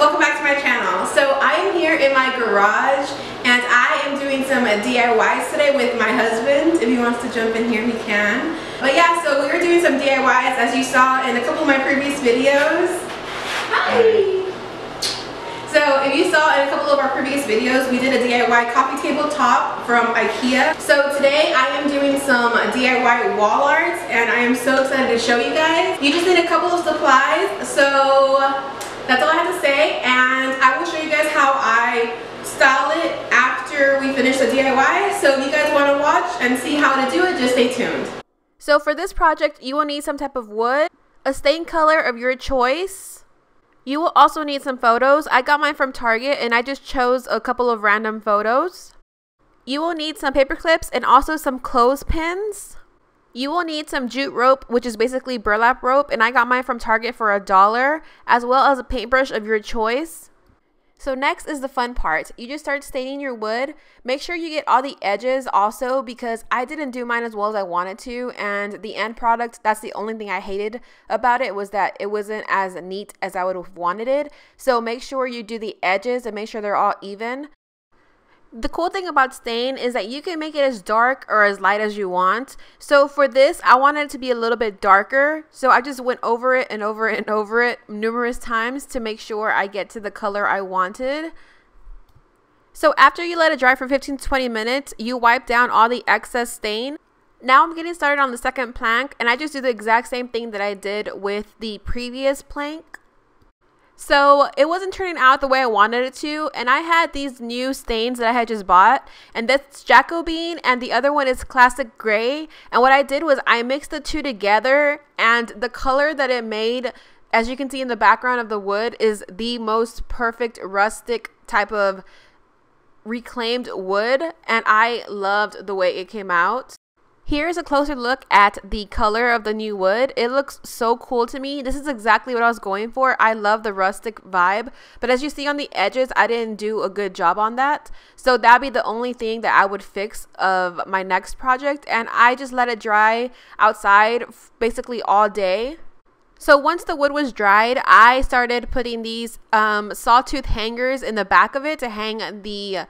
welcome back to my channel. So I am here in my garage and I am doing some DIYs today with my husband. If he wants to jump in here, he can. But yeah, so we were doing some DIYs as you saw in a couple of my previous videos. Hi! So if you saw in a couple of our previous videos, we did a DIY coffee table top from IKEA. So today I am doing some DIY wall art and I am so excited to show you guys. You just need a couple of supplies, so that's all I have to say, and I will show you guys how I style it after we finish the DIY. So if you guys want to watch and see how to do it, just stay tuned. So for this project, you will need some type of wood, a stain color of your choice. You will also need some photos. I got mine from Target and I just chose a couple of random photos. You will need some paper clips and also some clothespins. You will need some jute rope, which is basically burlap rope, and I got mine from Target for $1, as well as a paintbrush of your choice. So next is the fun part. You just start staining your wood. Make sure you get all the edges also, because I didn't do mine as well as I wanted to, and the end product, that's the only thing I hated about it, was that it wasn't as neat as I would have wanted it. So make sure you do the edges and make sure they're all even. The cool thing about stain is that you can make it as dark or as light as you want. So for this, I wanted it to be a little bit darker. So I just went over it and over it and over it numerous times to make sure I get to the color I wanted. So after you let it dry for 15 to 20 minutes, you wipe down all the excess stain. Now I'm getting started on the second plank, and I just do the exact same thing that I did with the previous plank. So it wasn't turning out the way I wanted it to, and I had these new stains that I had just bought, and that's Jacobean and the other one is Classic Gray. And what I did was I mixed the two together, and the color that it made, as you can see in the background of the wood, is the most perfect rustic type of reclaimed wood, and I loved the way it came out. Here's a closer look at the color of the new wood. It looks so cool to me. This is exactly what I was going for. I love the rustic vibe, but as you see on the edges, I didn't do a good job on that. So that'd be the only thing that I would fix of my next project. And I just let it dry outside basically all day. So once the wood was dried, I started putting these sawtooth hangers in the back of it to hang the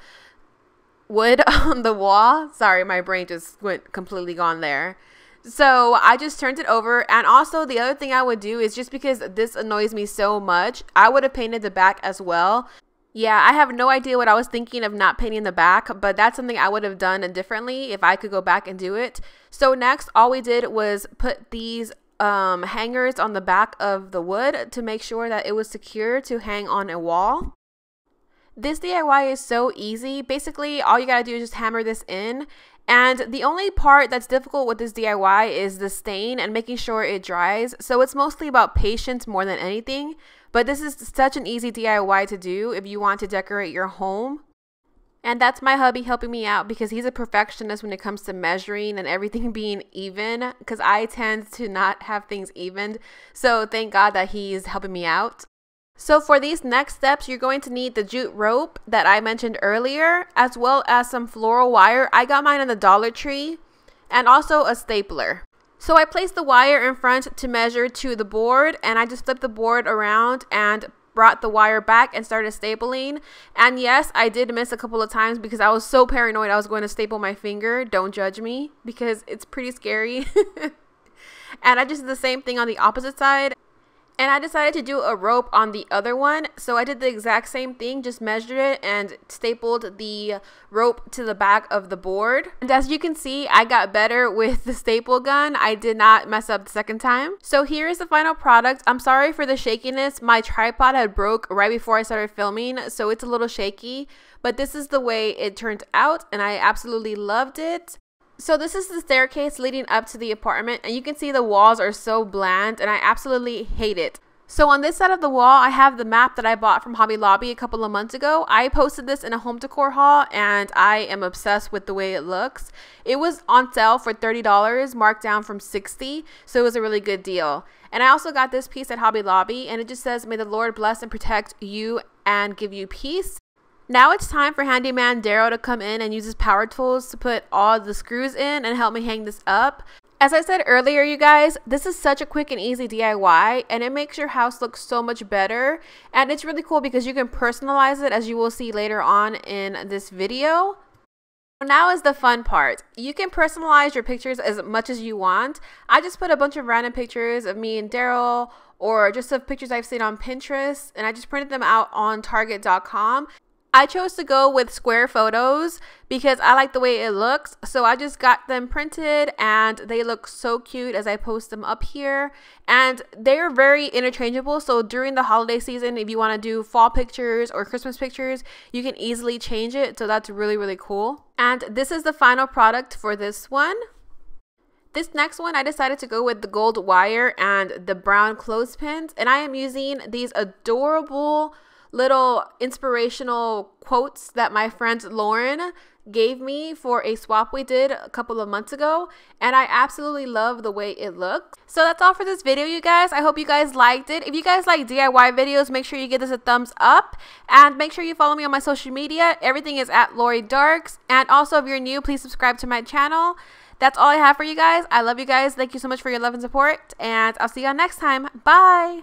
wood on the wall. Sorry, my brain just went completely gone there. So I just turned it over, and also the other thing I would do is, just because this annoys me so much, I would have painted the back as well. Yeah, I have no idea what I was thinking of not painting the back, but that's something I would have done differently if I could go back and do it. So next, all we did was put these hangers on the back of the wood to make sure that it was secure to hang on a wall. This DIY is so easy. Basically, all you gotta do is just hammer this in. And the only part that's difficult with this DIY is the stain and making sure it dries. So it's mostly about patience more than anything. But this is such an easy DIY to do if you want to decorate your home. And that's my hubby helping me out, because he's a perfectionist when it comes to measuring and everything being even, because I tend to not have things evened. So thank God that he's helping me out. So for these next steps, you're going to need the jute rope that I mentioned earlier, as well as some floral wire. I got mine in the Dollar Tree, and also a stapler. So I placed the wire in front to measure to the board, and I just flipped the board around and brought the wire back and started stapling. And yes, I did miss a couple of times because I was so paranoid I was going to staple my finger. Don't judge me, because it's pretty scary. And I just did the same thing on the opposite side. And I decided to do a rope on the other one. So I did the exact same thing, just measured it and stapled the rope to the back of the board. And as you can see, I got better with the staple gun. I did not mess up the second time. So here is the final product. I'm sorry for the shakiness. My tripod had broke right before I started filming, so it's a little shaky. But this is the way it turned out, and I absolutely loved it. So this is the staircase leading up to the apartment, and you can see the walls are so bland and I absolutely hate it. So on this side of the wall, I have the map that I bought from Hobby Lobby a couple of months ago. I posted this in a home decor haul and I am obsessed with the way it looks. It was on sale for $30, marked down from $60, so it was a really good deal. And I also got this piece at Hobby Lobby, and it just says, "May the Lord bless and protect you and give you peace." Now it's time for handyman Daryl to come in and use his power tools to put all the screws in and help me hang this up. As I said earlier, you guys, this is such a quick and easy DIY, and it makes your house look so much better. And it's really cool because you can personalize it, as you will see later on in this video. Now is the fun part. You can personalize your pictures as much as you want. I just put a bunch of random pictures of me and Daryl, or just of pictures I've seen on Pinterest, and I just printed them out on Target.com. I chose to go with square photos because I like the way it looks, so I just got them printed and they look so cute as I post them up here. And they are very interchangeable, so during the holiday season, if you want to do fall pictures or Christmas pictures, you can easily change it, so that's really cool. And this is the final product for this one. This next one, I decided to go with the gold wire and the brown clothespins, and I am using these adorable little inspirational quotes that my friend Lauren gave me for a swap we did a couple of months ago, and I absolutely love the way it looks. So that's all for this video, you guys. I hope you guys liked it. If you guys like DIY videos, make sure you give this a thumbs up, and make sure you follow me on my social media. Everything is at loridarks, and also if you're new, please subscribe to my channel. That's all I have for you guys. I love you guys. Thank you so much for your love and support, and I'll see y'all next time. Bye!